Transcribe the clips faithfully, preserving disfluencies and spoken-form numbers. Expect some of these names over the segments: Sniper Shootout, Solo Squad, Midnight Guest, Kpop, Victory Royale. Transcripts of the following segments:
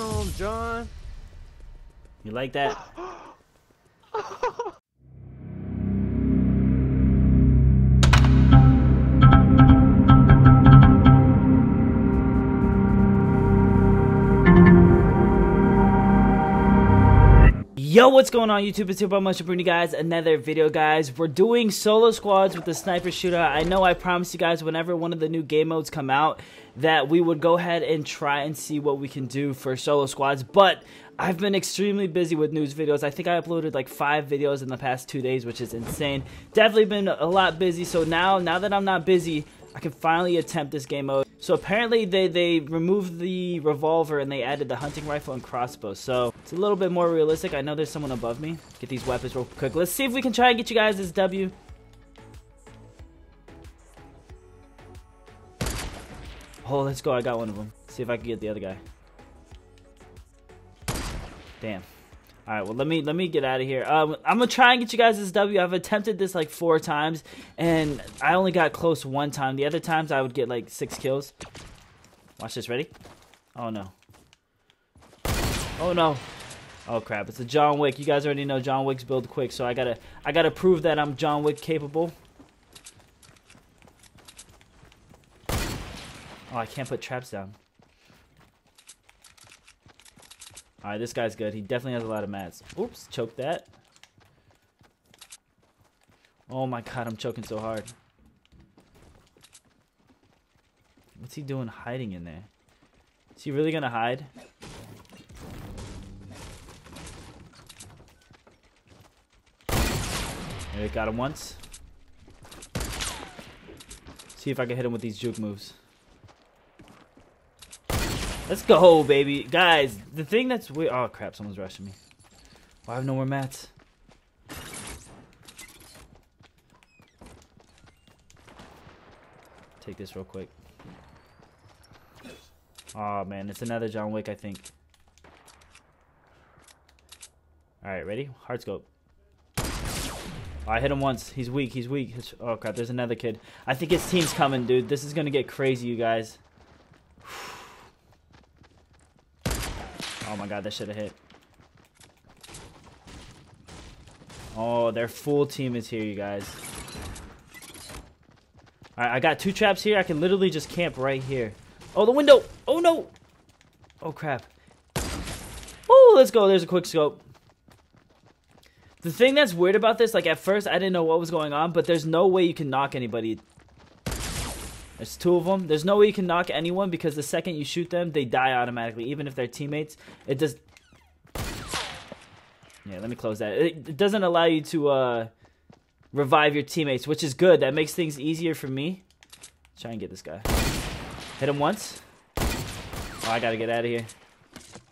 down, John. You like that? Yo, what's going on YouTube? It's here by much to bring you guys another video, guys. We're doing solo squads with the sniper shootout. I know I promised you guys whenever one of the new game modes come out that we would go ahead and try and see what we can do for solo squads, but I've been extremely busy with news videos. I think I uploaded like five videos in the past two days, which is insane. Definitely been a lot busy, so now, now that I'm not busy, I can finally attempt this game mode. So apparently they, they removed the revolver and they added the hunting rifle and crossbow. So it's a little bit more realistic. I know there's someone above me. Get these weapons real quick. Let's see if we can try and get you guys this W. Oh, let's go. I got one of them. See if I can get the other guy. Damn. All right, well, let me let me get out of here. Um, I'm going to try and get you guys this W. I've attempted this like four times, and I only got close one time. The other times, I would get like six kills. Watch this. Ready? Oh, no. Oh, no. Oh, crap. It's a John Wick. You guys already know John Wick's build quick, so I got to I gotta prove that I'm John Wick capable. Oh, I can't put traps down. All right, this guy's good. He definitely has a lot of mats. Oops, choke that. Oh my god, I'm choking so hard. What's he doing hiding in there? Is he really gonna hide? There, got him once. See if I can hit him with these juke moves. Let's go, baby. Guys, the thing that's weird... Oh, crap. Someone's rushing me. Oh, I have no more mats. Take this real quick. Oh, man. It's another John Wick, I think. All right, ready? Hard scope. Oh, I hit him once. He's weak. He's weak. Oh, crap. There's another kid. I think his team's coming, dude. This is going to get crazy, you guys. Oh my god, that should have hit. Oh, their full team is here, you guys. Alright, I got two traps here. I can literally just camp right here. Oh, the window! Oh no! Oh crap. Oh, let's go. There's a quick scope. The thing that's weird about this, like at first I didn't know what was going on, but there's no way you can knock anybody. There's two of them. There's no way you can knock anyone because the second you shoot them, they die automatically. Even if they're teammates, it does... Yeah, let me close that. It, it doesn't allow you to uh, revive your teammates, which is good. That makes things easier for me. Try and get this guy. Hit him once. Oh, I gotta get out of here.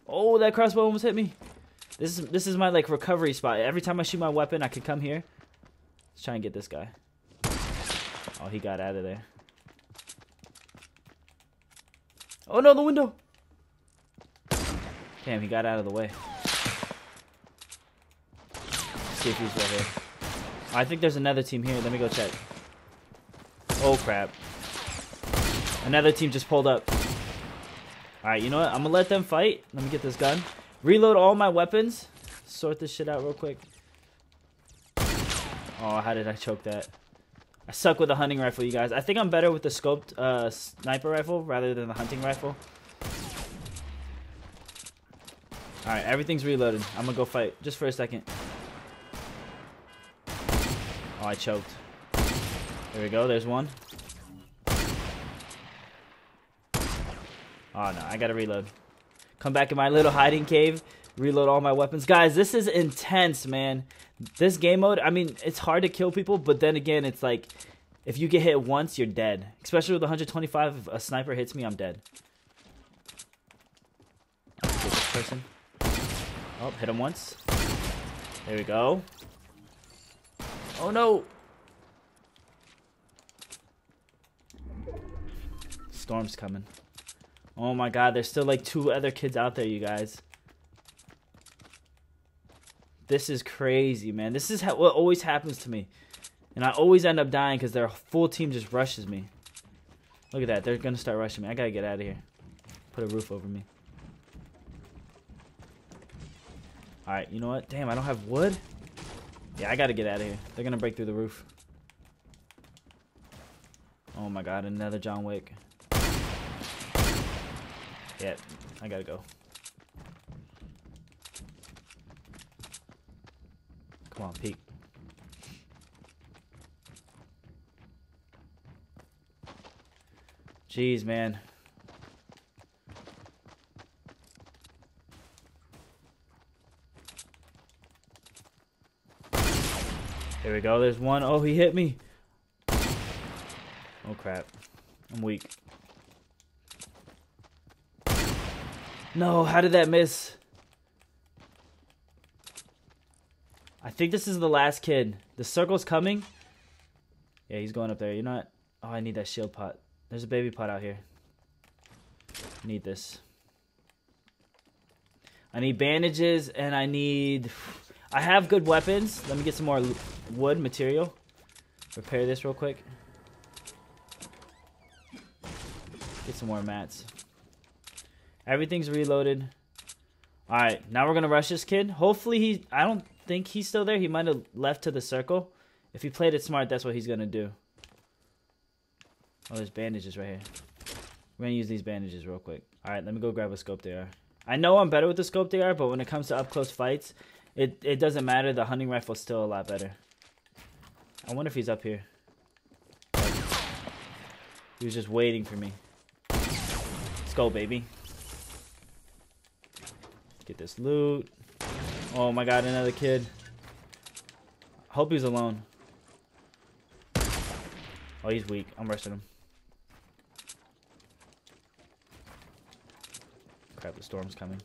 Oh, that crossbow almost hit me. This is, this is my like recovery spot. Every time I shoot my weapon, I can come here. Let's try and get this guy. Oh, he got out of there. Oh no, the window! Damn, he got out of the way. Let's see if he's right here. I think there's another team here. Let me go check. Oh crap. Another team just pulled up. Alright, you know what? I'm gonna let them fight. Let me get this gun. Reload all my weapons. Sort this shit out real quick. Oh, how did I choke that? I suck with the hunting rifle, you guys. I think I'm better with the scoped uh, sniper rifle rather than the hunting rifle. Alright, everything's reloaded. I'm gonna go fight just for a second. Oh, I choked. There we go, there's one. Oh no, I gotta reload. Come back in my little hiding cave. Reload all my weapons. Guys, this is intense, man. This game mode, I mean, it's hard to kill people, but then again, it's like, if you get hit once, you're dead. Especially with one twenty-five, if a sniper hits me, I'm dead. Let's get this person. Oh, hit him once. There we go. Oh, no. Storm's coming. Oh, my God. There's still, like, two other kids out there, you guys. This is crazy, man. This is what always happens to me. And I always end up dying because their full team just rushes me. Look at that. They're going to start rushing me. I got to get out of here. Put a roof over me. Alright, you know what? Damn, I don't have wood? Yeah, I gotta get out of here. They're gonna break through the roof. Oh my god, another John Wick. Yeah, I gotta go. Come on, peek. Jeez, man. There we go. There's one. Oh, he hit me. Oh, crap. I'm weak. No, how did that miss? I think this is the last kid. The circle's coming. Yeah, he's going up there. You're not... Oh, I need that shield pot. There's a baby pot out here. I need this. I need bandages, and I need... I have good weapons. Let me get some more wood material. Repair this real quick. Get some more mats. Everything's reloaded. Alright, now we're going to rush this kid. Hopefully he... I don't think he's still there. He might have left to the circle. If he played it smart, that's what he's going to do. Oh, there's bandages right here. We're going to use these bandages real quick. Alright, let me go grab a scoped A R. I know I'm better with the scoped A R, but when it comes to up-close fights... It, it doesn't matter. The hunting rifle's still a lot better. I wonder if he's up here. He was just waiting for me. Let's go, baby. Get this loot. Oh my god, another kid. I hope he's alone. Oh, he's weak. I'm rushing him. Crap, the storm's coming.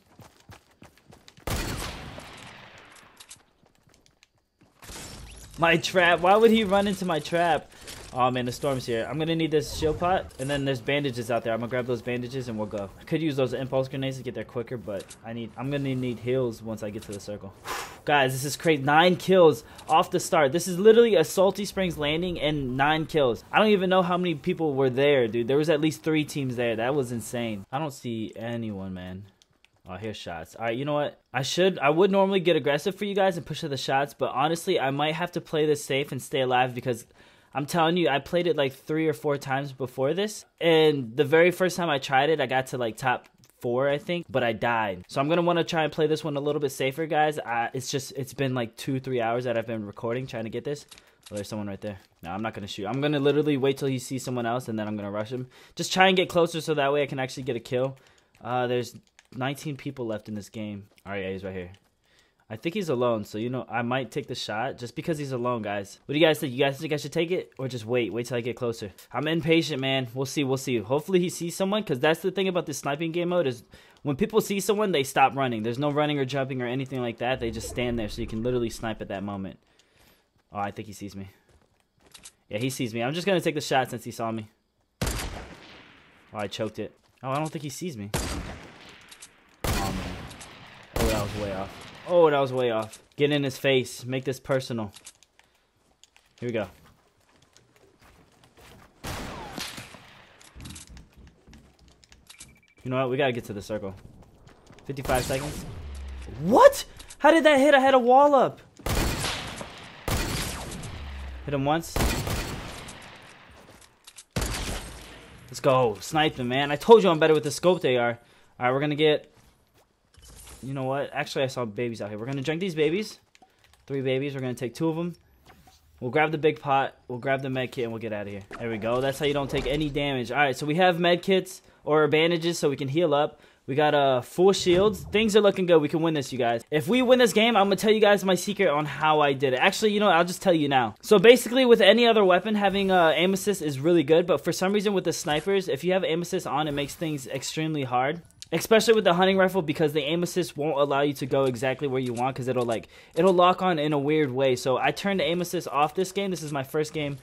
My trap. Why would he run into my trap? Oh, man, the storm's here. I'm going to need this shield pot, and then there's bandages out there. I'm going to grab those bandages, and we'll go. I could use those impulse grenades to get there quicker, but I need, I'm going to need heals once I get to the circle. Guys, this is crazy. Nine kills off the start. This is literally a Salty Springs Landing and nine kills. I don't even know how many people were there, dude. There was at least three teams there. That was insane. I don't see anyone, man. Oh, here's shots. All right, you know what? I should, I would normally get aggressive for you guys and push for the shots, but honestly, I might have to play this safe and stay alive because I'm telling you, I played it like three or four times before this, and the very first time I tried it, I got to like top four, I think, but I died. So I'm gonna want to try and play this one a little bit safer, guys. I, it's just, it's been like two, three hours that I've been recording trying to get this. Oh, there's someone right there. No, I'm not going to shoot. I'm going to literally wait till he sees someone else, and then I'm going to rush him. Just try and get closer so that way I can actually get a kill. Uh, there's... nineteen people left in this game. All right, yeah, he's right here. I think he's alone, so you know I might take the shot just because he's alone, guys. What do you guys think? You guys think I should take it or just wait? Wait till I get closer. I'm impatient, man. We'll see. We'll see. Hopefully he sees someone, because that's the thing about this sniping game mode is when people see someone, they stop running. There's no running or jumping or anything like that. They just stand there, so you can literally snipe at that moment. Oh, I think he sees me. Yeah, he sees me. I'm just gonna take the shot since he saw me. Oh, I choked it. Oh, I don't think he sees me. That was way off. Oh, that was way off. Get in his face. Make this personal. Here we go. You know what? We gotta get to the circle. fifty-five seconds. What? How did that hit? I had a wall up. Hit him once. Let's go. Snipe him, man. I told you I'm better with the scoped A R. Alright, we're gonna get... You know what? Actually, I saw babies out here. We're going to drink these babies. Three babies. We're going to take two of them. We'll grab the big pot. We'll grab the med kit, and we'll get out of here. There we go. That's how you don't take any damage. All right, so we have med kits or bandages so we can heal up. We got uh, full shields. Things are looking good. We can win this, you guys. If we win this game, I'm going to tell you guys my secret on how I did it. Actually, you know what? I'll just tell you now. So basically, with any other weapon, having uh, aim assist is really good. But for some reason, with the snipers, if you have aim assist on, it makes things extremely hard. Especially with the hunting rifle, because the aim assist won't allow you to go exactly where you want, because it'll like it'll lock on in a weird way. So I turned the aim assist off this game. This is my first game.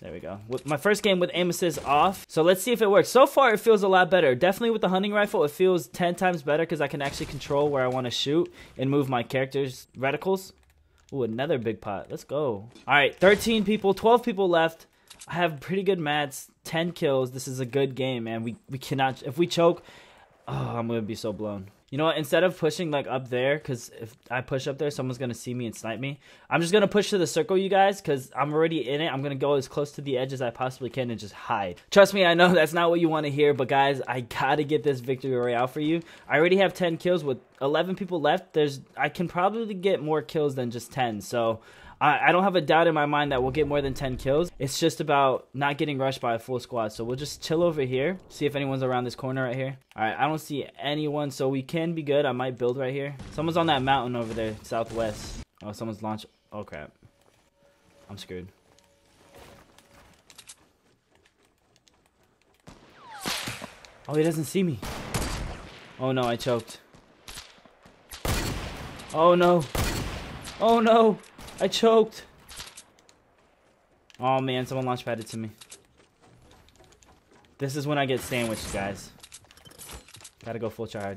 There we go. With my first game with aim assist off. So let's see if it works. So far, it feels a lot better. Definitely with the hunting rifle, it feels ten times better because I can actually control where I want to shoot and move my character's reticles. Ooh, another big pot. Let's go. All right, thirteen people, twelve people left. I have pretty good mats, ten kills. This is a good game, man. We we cannot. If we choke. Oh, I'm going to be so blown. You know what? Instead of pushing like up there, because if I push up there, someone's going to see me and snipe me. I'm just going to push to the circle, you guys, because I'm already in it. I'm going to go as close to the edge as I possibly can and just hide. Trust me, I know that's not what you want to hear, but guys, I got to get this Victory Royale for you. I already have ten kills with eleven people left. There's, I can probably get more kills than just ten, so I, I don't have a doubt in my mind that we'll get more than ten kills. It's just about not getting rushed by a full squad, so we'll just chill over here, see if anyone's around this corner right here. All right, I don't see anyone, so we can be good. I might build right here. Someone's on that mountain over there, southwest. Oh, someone's launched. Oh, crap. I'm screwed. Oh, he doesn't see me. Oh, no, I choked. Oh, no. Oh, no. I choked. Oh, man. Someone launch padded to me. This is when I get sandwiched, guys. Gotta go full charge.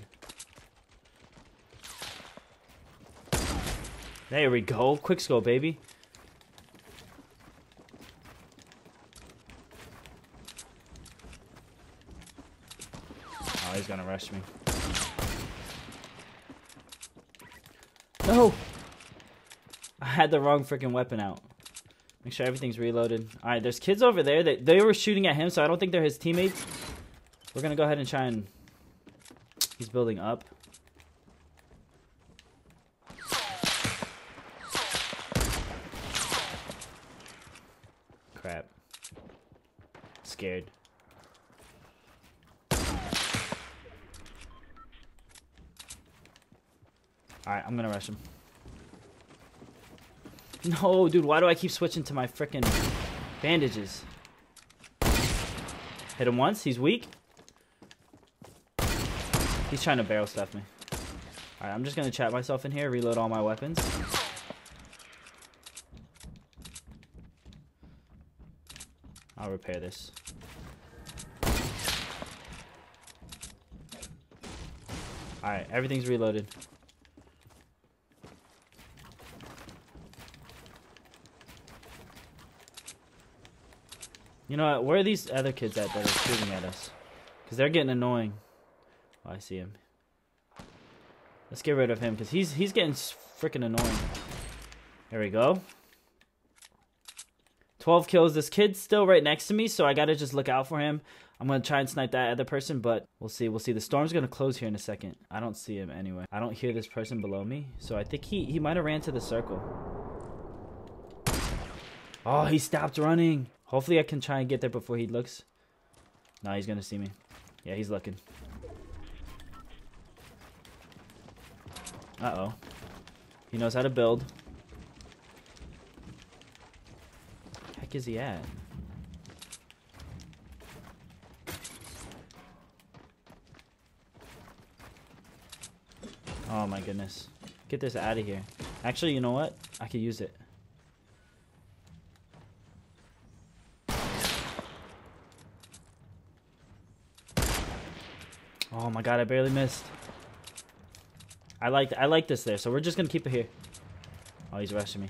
There we go. Quick scope, baby. Oh, he's gonna rush me. No! I had the wrong freaking weapon out. Make sure everything's reloaded. Alright, there's kids over there. They, they were shooting at him, so I don't think they're his teammates. We're gonna go ahead and try and... He's building up. Crap. Scared. Alright, I'm gonna rush him. No, dude, why do I keep switching to my freaking bandages? Hit him once, he's weak. He's trying to barrel stuff me. Alright, I'm just gonna trap myself in here, reload all my weapons. I'll repair this. Alright, everything's reloaded. You know what? Where are these other kids at that are shooting at us? Because they're getting annoying. Oh, I see him. Let's get rid of him because he's he's getting freaking annoying. There we go. twelve kills. This kid's still right next to me, so I got to just look out for him. I'm going to try and snipe that other person, but we'll see. We'll see. The storm's going to close here in a second. I don't see him anyway. I don't hear this person below me, so I think he, he might have ran to the circle. Oh, he stopped running. Hopefully I can try and get there before he looks. Nah, he's gonna see me. Yeah, he's looking. Uh-oh. He knows how to build. Where the heck is he at? Oh my goodness. Get this out of here. Actually, you know what? I could use it. Oh my god, I barely missed. I like I like this there, so we're just gonna keep it here. Oh, he's rushing me.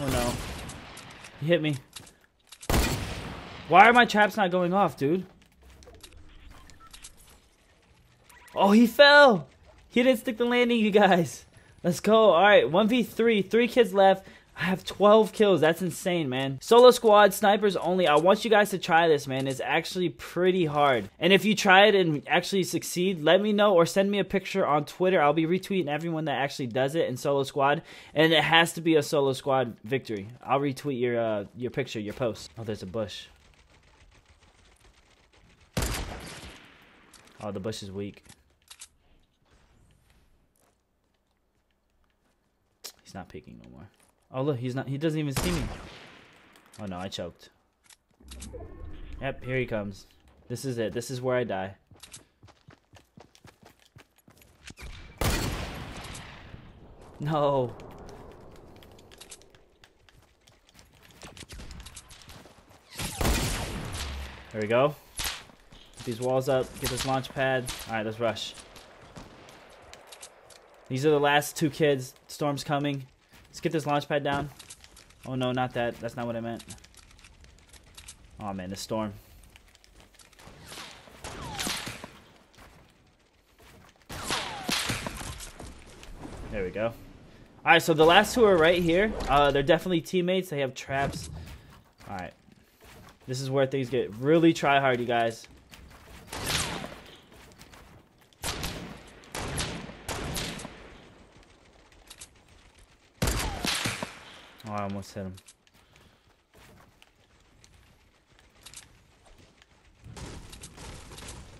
Oh no. He hit me. Why are my traps not going off, dude? Oh, he fell! He didn't stick the landing, you guys. Let's go. All right, one v three. Three kids left. I have twelve kills. That's insane, man. Solo squad, snipers only. I want you guys to try this, man. It's actually pretty hard. And if you try it and actually succeed, let me know or send me a picture on Twitter. I'll be retweeting everyone that actually does it in solo squad. And it has to be a solo squad victory. I'll retweet your, uh, your picture, your post. Oh, there's a bush. Oh, the bush is weak. He's not peeking no more. Oh look, he's not. He doesn't even see me. Oh no, I choked. Yep, here he comes. This is it. This is where I die. No. There we go. Get these walls up. Get this launch pad. All right, let's rush. These are the last two kids. Storm's coming. Let's get this launch pad down. Oh, no, not that. That's not what I meant. Oh, man, this storm. There we go. All right, so the last two are right here. Uh, they're definitely teammates. They have traps. All right. This is where things get really try hard, you guys. Oh, I almost hit him.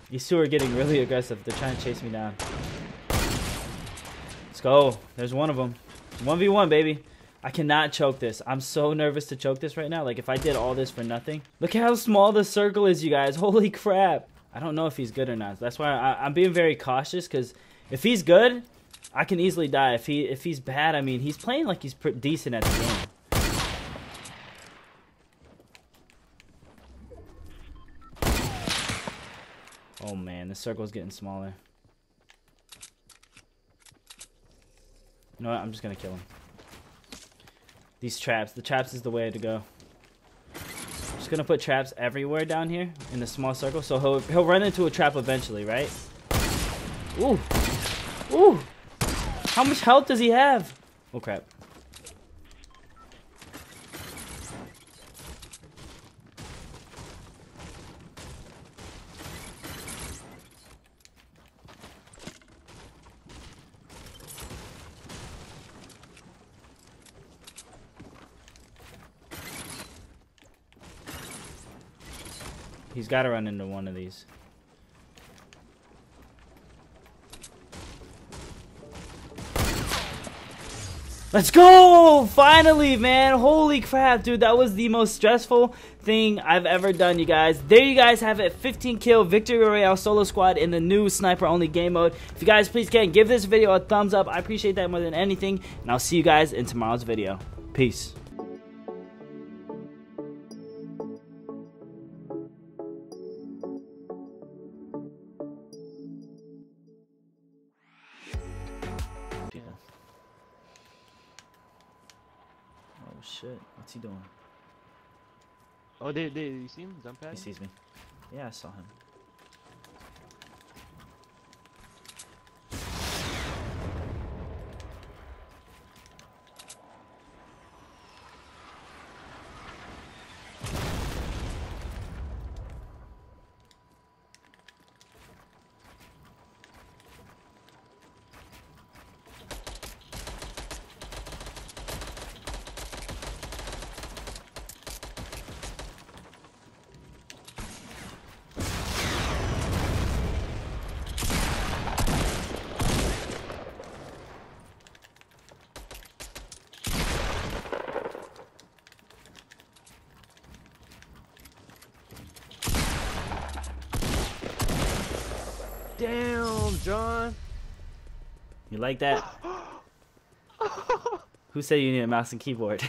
These two are getting really aggressive. They're trying to chase me down. Let's go. There's one of them. one v one, baby. I cannot choke this. I'm so nervous to choke this right now. Like, if I did all this for nothing. Look how small the circle is, you guys. Holy crap. I don't know if he's good or not. That's why I, I'm being very cautious, because if he's good, I can easily die. If he if he's bad, I mean, he's playing like he's pretty decent at the game. Oh, man. The circle's getting smaller. You know what? I'm just going to kill him. These traps. The traps is the way to go. I'm just going to put traps everywhere down here in the small circle. So he'll, he'll run into a trap eventually, right? Ooh. Ooh. How much health does he have? Oh, crap. He's got to run into one of these. Let's go! Finally, man. Holy crap, dude. That was the most stressful thing I've ever done, you guys. There you guys have it. fifteen kill Victory Royale solo squad in the new sniper only game mode. If you guys please can, give this video a thumbs up. I appreciate that more than anything. And I'll see you guys in tomorrow's video. Peace. Oh shit, what's he doing? Oh, there, there, you see him? Jump pad? He sees me. Yeah, I saw him. Damn, John. You like that? Who said you need a mouse and keyboard?